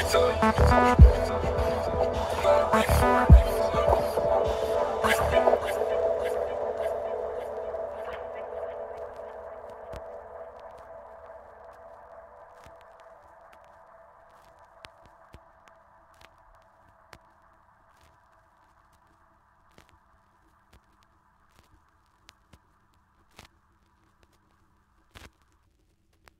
Let me tell you.